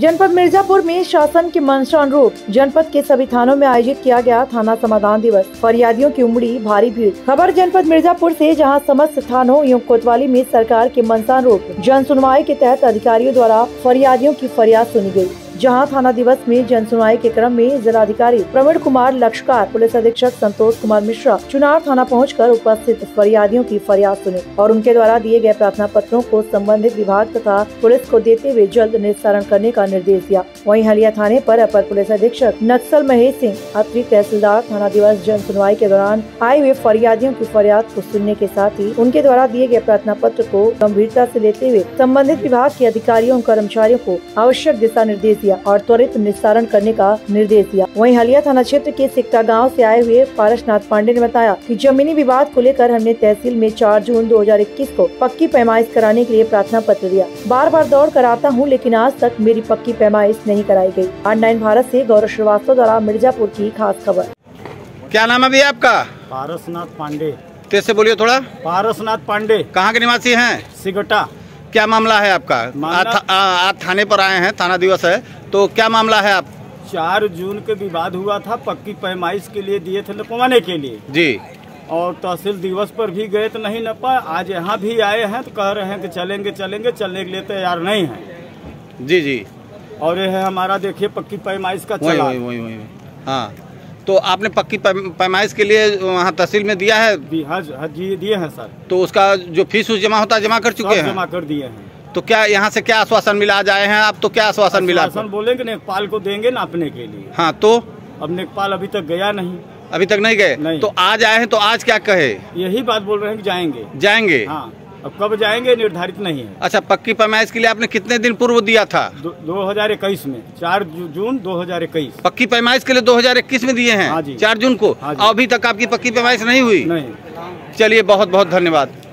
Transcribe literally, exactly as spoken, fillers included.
जनपद मिर्जापुर में शासन के मंशानुरूप जनपद के सभी थानों में आयोजित किया गया थाना समाधान दिवस। फरियादियों की उमड़ी भारी भीड़। खबर जनपद मिर्जापुर से, जहां समस्त थानों एवं कोतवाली में सरकार के मंशानुरूप जन सुनवाई के तहत अधिकारियों द्वारा फरियादियों की फरियाद सुनी गयी। जहां थाना दिवस में जन सुनवाई के क्रम में जिलाधिकारी प्रमोद कुमार लक्षकार, पुलिस अधीक्षक संतोष कुमार मिश्रा चुनार थाना पहुंचकर उपस्थित फरियादियों की फरियाद सुने और उनके द्वारा दिए गए प्रार्थना पत्रों को संबंधित विभाग तथा पुलिस को देते हुए जल्द निस्तारण करने का निर्देश दिया। वहीं हलिया थाने पर अपर पुलिस अधीक्षक नक्सल महेश सिंह, अतिरिक्त तहसीलदार थाना दिवस जन सुनवाई के दौरान आए हुए फरियादियों की फरियाद को सुनने के साथ ही उनके द्वारा दिए गए प्रार्थना पत्र को गंभीरता से लेते हुए संबंधित विभाग के अधिकारियों और कर्मचारियों को आवश्यक दिशा निर्देश और त्वरित निस्तारण करने का निर्देश दिया। वहीं हलिया थाना क्षेत्र के सिक्टा गांव से आए हुए पारसनाथ पांडे ने बताया कि जमीनी विवाद को लेकर हमने तहसील में चार जून दो हजार इक्कीस को पक्की पैमाइश कराने के लिए प्रार्थना पत्र दिया। बार बार दौड़ कराता हूं, लेकिन आज तक मेरी पक्की पैमाइश नहीं कराई गई। आर नाइन भारत से गौरव श्रीवास्तव द्वारा मिर्जापुर की खास खबर। क्या नाम है भैया आपका? पारसनाथ पांडे। कैसे बोलिए थोड़ा। पारसनाथ पांडे। कहाँ के निवासी है? सिगटा। क्या मामला है आपका? आज था, थाने पर आए हैं, थाना दिवस है, तो क्या मामला है आप? चार जून के विवाद हुआ था, पक्की पैमाइश के लिए दिए थे लगवाने के लिए जी, और तहसील दिवस पर भी गए तो नहीं न पाए। आज यहाँ भी आए हैं तो कह रहे हैं कि चलेंगे चलेंगे चलने के लिए तैयार नहीं है जी जी। और यह है हमारा, देखिए पक्की पैमाइश का चला। वही, वही, वही, वही। हाँ, तो आपने पक्की पैमाइश के लिए वहाँ तहसील में दिया है? जी दिए हैं सर। तो उसका जो फीस जमा होता है जमा कर चुके हैं? जमा कर दिए हैं। तो क्या यहाँ से क्या आश्वासन मिला? आज आए हैं आप तो क्या आश्वासन मिला? आश्वासन बोलेंगे लेखपाल को देंगे नापने के लिए। हाँ, तो अब लेखपाल अभी तक गया नहीं। अभी तक नहीं गए? तो आज आए हैं, तो आज क्या कहे? यही बात बोल रहे हैं कि जाएंगे जाएंगे। हाँ, अब कब जाएंगे निर्धारित नहीं है। अच्छा, पक्की पैमाइश के लिए आपने कितने दिन पूर्व दिया था? दो हजार इक्कीस में, चार जून दो हजार इक्कीस। पक्की पैमाइश के लिए दो हजार इक्कीस में दिए हैं? हाँ जी, चार जून को। हाँ जी। अभी तक आपकी पक्की पैमाइश नहीं हुई? नहीं। चलिए, बहुत बहुत धन्यवाद।